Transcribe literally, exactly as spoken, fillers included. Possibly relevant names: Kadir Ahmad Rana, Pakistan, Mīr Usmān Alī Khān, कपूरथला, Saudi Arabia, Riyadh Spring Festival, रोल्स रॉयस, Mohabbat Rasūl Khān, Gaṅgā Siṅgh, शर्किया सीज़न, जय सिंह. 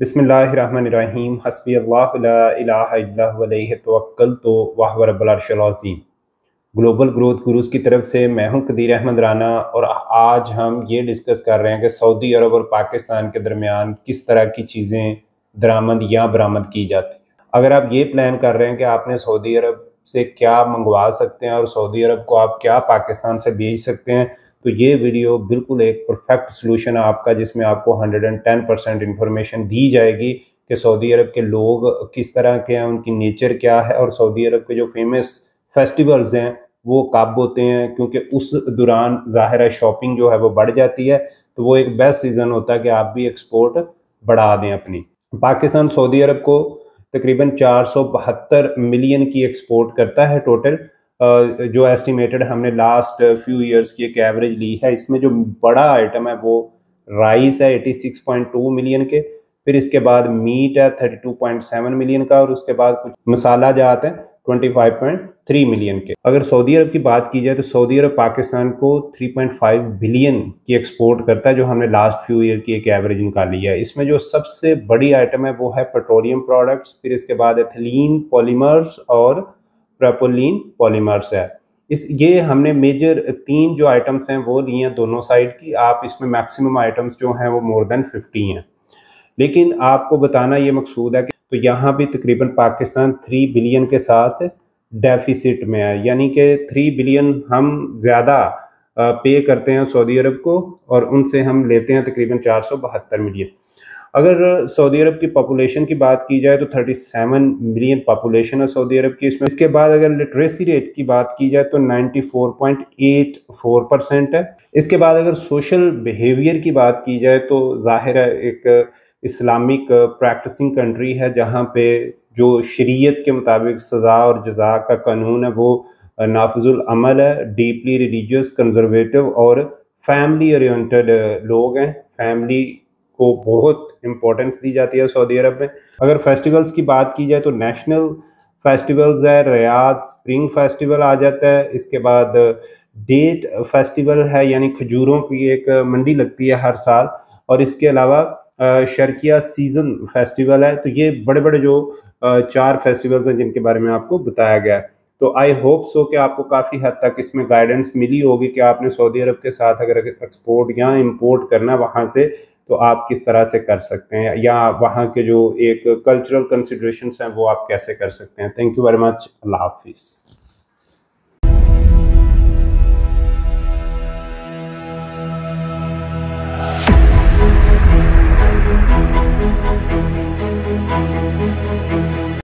बिस्मिल्लाहिर्रहमानिर्रहीम हस्बी अल्लाहु ला इलाहा इल्ला हुवा अलैहि तवक्कलतु व हुवा रब्बुल अर्शिल अज़ीम। ग्लोबल ग्रोथ गुरूज़ की तरफ से मैं हूं कदीर अहमद राना और आज हम ये डिस्कस कर रहे हैं कि सऊदी अरब और पाकिस्तान के दरमियान किस तरह की चीज़ें दरामद या बरामद की जाती हैं। अगर आप ये प्लान कर रहे हैं कि आपने सऊदी अरब से क्या मंगवा सकते हैं और सऊदी अरब को आप क्या पाकिस्तान से भेज सकते हैं, तो ये वीडियो बिल्कुल एक परफेक्ट सलूशन है आपका, जिसमें आपको एक सौ दस परसेंट इन्फॉर्मेशन दी जाएगी कि सऊदी अरब के लोग किस तरह के हैं, उनकी नेचर क्या है और सऊदी अरब के जो फेमस फेस्टिवल्स हैं वो कब होते हैं, क्योंकि उस दौरान ज़ाहिर है शॉपिंग जो है वो बढ़ जाती है, तो वो एक बेस्ट सीज़न होता है कि आप भी एक्सपोर्ट बढ़ा दें अपनी। पाकिस्तान सऊदी अरब को तकरीबन चार सौ बहत्तर मिलियन की एक्सपोर्ट करता है टोटल, जो एस्टिमेटेड हमने लास्ट फ्यू इयर्स की एक एवरेज ली है। इसमें जो बड़ा आइटम है वो राइस है छियासी पॉइंट दो मिलियन के, फिर इसके बाद मीट है बत्तीस पॉइंट सात मिलियन का और उसके बाद कुछ मसाला जात है पच्चीस पॉइंट तीन मिलियन के। अगर सऊदी अरब की बात की जाए तो सऊदी अरब पाकिस्तान को तीन पॉइंट पाँच बिलियन की एक्सपोर्ट करता है, जो हमने लास्ट फ्यू ईयर की एक एवरेज निकाली है। इसमें जो सबसे बड़ी आइटम है वो है पेट्रोलियम प्रोडक्ट्स, फिर इसके बाद एथिलीन पॉलीमर्स और प्रोपोलिन पॉलीमर्स है। इस ये हमने मेजर तीन जो आइटम्स हैं वो लिए हैं दोनों साइड की। आप इसमें मैक्सिमम आइटम्स जो हैं वो मोर देन फिफ्टी हैं, लेकिन आपको बताना ये मकसूद है कि तो यहाँ भी तकरीबन पाकिस्तान थ्री बिलियन के साथ डेफिसिट में है, यानी कि थ्री बिलियन हम ज़्यादा पे करते हैं सऊदी अरब को और उनसे हम लेते हैं तकरीबन चार सौ बहत्तर मिलियन। अगर सऊदी अरब की पॉपुलेशन की बात की जाए तो सैंतीस मिलियन पॉपुलेशन है सऊदी अरब की। इसमें इसके बाद अगर लिटरेसी रेट की बात की जाए तो चौरानवे पॉइंट आठ चार परसेंट है। इसके बाद अगर सोशल बिहेवियर की बात की जाए तो जाहिर है एक इस्लामिक प्रैक्टिसिंग कंट्री है जहां पे जो शरीयत के मुताबिक सज़ा और जज़ा का कानून है वो नाफिजुल अमल है। डीपली रिलीजियस, कंजर्वेटिव और फैमिली ओरिएंटेड लोग हैं। फैमिली को बहुत इम्पोर्टेंस दी जाती है सऊदी अरब में। अगर फेस्टिवल्स की बात की जाए तो नेशनल फेस्टिवल्स है, रियाद स्प्रिंग फेस्टिवल आ जाता है, इसके बाद डेट फेस्टिवल है यानी खजूरों की एक मंडी लगती है हर साल, और इसके अलावा शर्किया सीज़न फेस्टिवल है। तो ये बड़े बड़े जो चार फेस्टिवल्स हैं जिनके बारे में आपको बताया गया है। तो आई होप सो कि आपको काफ़ी हद तक इसमें गाइडेंस मिली होगी कि आपने सऊदी अरब के साथ अगर एक्सपोर्ट या इम्पोर्ट करना वहाँ से तो आप किस तरह से कर सकते हैं, या वहाँ के जो एक कल्चरल कंसिडरेशंस हैं वो आप कैसे कर सकते हैं। Thank you very much. अल्लाह हाफिज़।